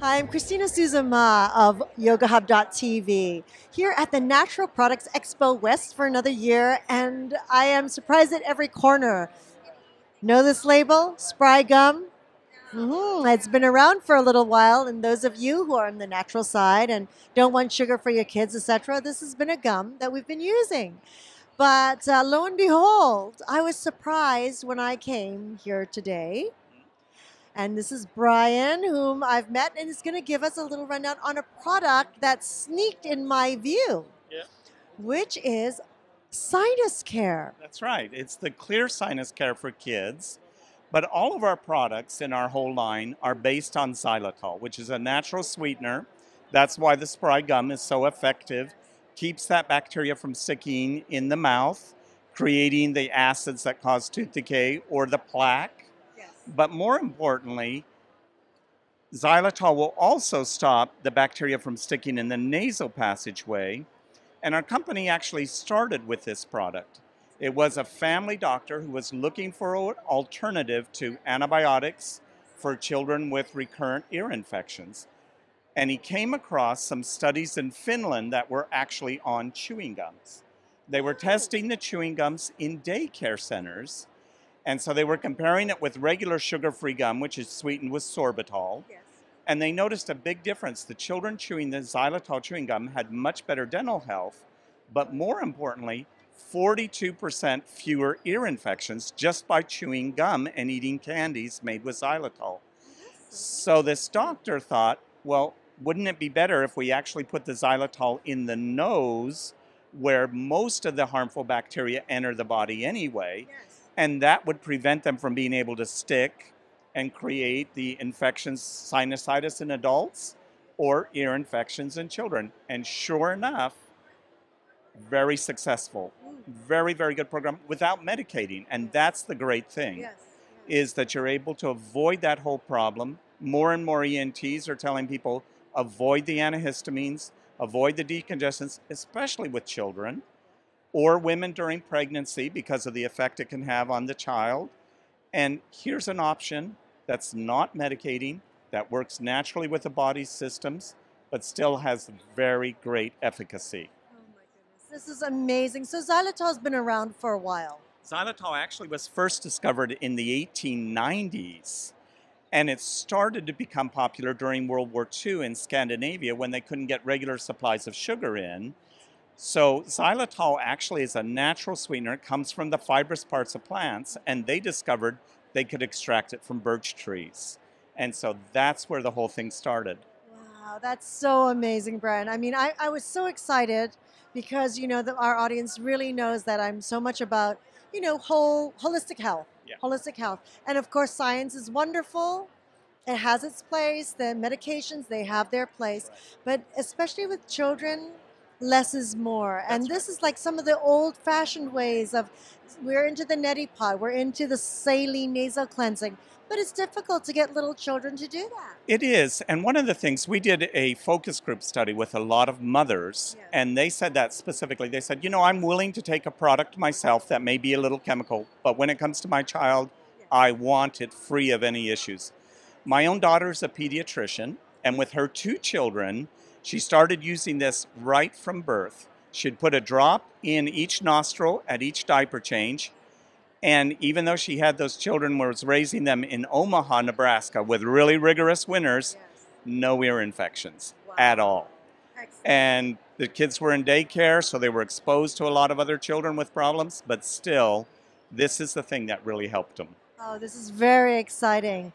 Hi, I'm Christina Souzama of yogahub.tv here at the Natural Products Expo West for another year, and I am surprised at every corner. Know this label, Spry Gum? It's been around for a little while, and those of you who are on the natural side and don't want sugar for your kids, etc., this has been a gum that we've been using. But lo and behold, I was surprised when I came here today. And this is Brian, whom I've met, and is going to give us a little rundown on a product that sneaked in my view, which is Sinus Care. That's right. It's the Clear Sinus Care for kids. But all of our products in our whole line are based on xylitol, which is a natural sweetener. That's why the Spry Gum is so effective. Keeps that bacteria from sticking in the mouth, creating the acids that cause tooth decay or the plaque. But more importantly, xylitol will also stop the bacteria from sticking in the nasal passageway. And our company actually started with this product. It was a family doctor who was looking for an alternative to antibiotics for children with recurrent ear infections. And he came across some studies in Finland that were actually on chewing gums. They were testing the chewing gums in daycare centers. And so they were comparing it with regular sugar-free gum, which is sweetened with sorbitol. And they noticed a big difference. The children chewing the xylitol chewing gum had much better dental health, but more importantly, 42% fewer ear infections just by chewing gum and eating candies made with xylitol. So this doctor thought, well, wouldn't it be better if we actually put the xylitol in the nose where most of the harmful bacteria enter the body anyway? And that would prevent them from being able to stick and create the infections, sinusitis in adults or ear infections in children. And sure enough, very successful, very, very good program without medicating. And that's the great thing, is that you're able to avoid that whole problem. More and more ENTs are telling people, avoid the antihistamines, avoid the decongestants, especially with children, or women during pregnancy because of the effect it can have on the child. And here's an option that's not medicating, that works naturally with the body's systems, but still has very great efficacy. Oh my goodness, this is amazing. So xylitol's been around for a while. Xylitol actually was first discovered in the 1890s, and it started to become popular during World War II in Scandinavia when they couldn't get regular supplies of sugar in. So xylitol actually is a natural sweetener. It comes from the fibrous parts of plants, and they discovered they could extract it from birch trees. And so that's where the whole thing started. Wow, that's so amazing, Brian. I mean, I was so excited because, you know, our audience really knows that I'm so much about, you know, holistic health, holistic health. And of course, science is wonderful. It has its place. The medications, they have their place. But especially with children, less is more. And this is like some of the old-fashioned ways of, we're into the neti pot, we're into the saline nasal cleansing, but it's difficult to get little children to do that. It is. And one of the things, we did a focus group study with a lot of mothers, and they said that specifically. They said, you know, I'm willing to take a product myself that may be a little chemical, but when it comes to my child, I want it free of any issues. My own daughter's a pediatrician, and with her two children, she started using this right from birth. She'd put a drop in each nostril at each diaper change. And even though she had those children, was raising them in Omaha, Nebraska, with really rigorous winters, no ear infections at all. And the kids were in daycare, so they were exposed to a lot of other children with problems. But still, this is the thing that really helped them. Oh, this is very exciting.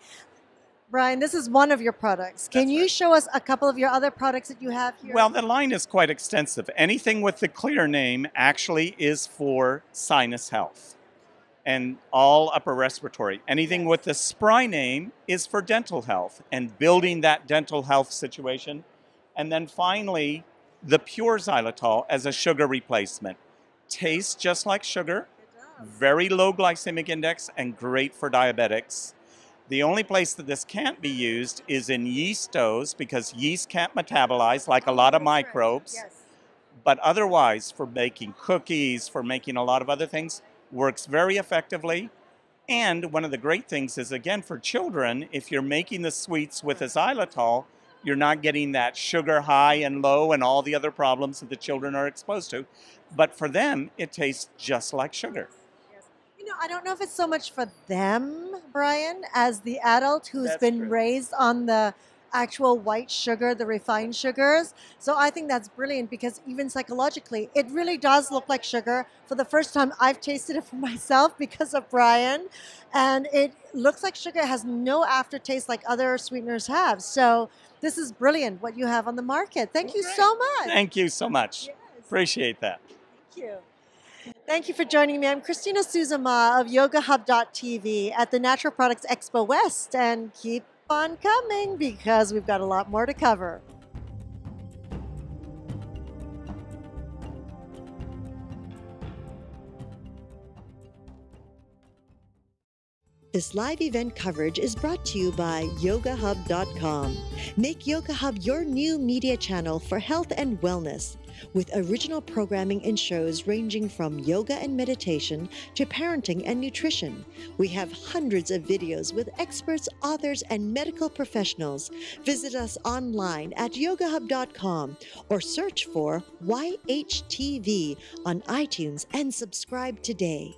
Brian, this is one of your products. Can you show us a couple of your other products that you have here? Well, the line is quite extensive. Anything with the Clear name actually is for sinus health and all upper respiratory. Anything with the Spry name is for dental health and building that dental health situation. And then finally, the pure xylitol as a sugar replacement. Tastes just like sugar, very low glycemic index, and great for diabetics. The only place that this can't be used is in yeast doughs because yeast can't metabolize like a lot of microbes. But otherwise, for making cookies, for making a lot of other things, works very effectively. And one of the great things is, again, for children, if you're making the sweets with a xylitol, You're not getting that sugar high and low and all the other problems that the children are exposed to. But for them, it tastes just like sugar. Yes. You know, I don't know if it's so much for them, Brian, as the adult who's been raised on the actual white sugar, the refined sugars. So I think that's brilliant, because even psychologically, it really does look like sugar. For the first time, I've tasted it for myself because of Brian. And it looks like sugar. It has no aftertaste like other sweeteners have. So this is brilliant, what you have on the market. Thank you so much. Thank you so much. Yes. Appreciate that. Thank you. Thank you for joining me. I'm Christina Souzama of yogahub.tv at the Natural Products Expo West. And keep on coming, because we've got a lot more to cover. This live event coverage is brought to you by yogahub.com. Make Yoga Hub your new media channel for health and wellness, with original programming in shows ranging from yoga and meditation to parenting and nutrition. We have hundreds of videos with experts, authors, and medical professionals. Visit us online at yogahub.com or search for YHTV on iTunes and subscribe today.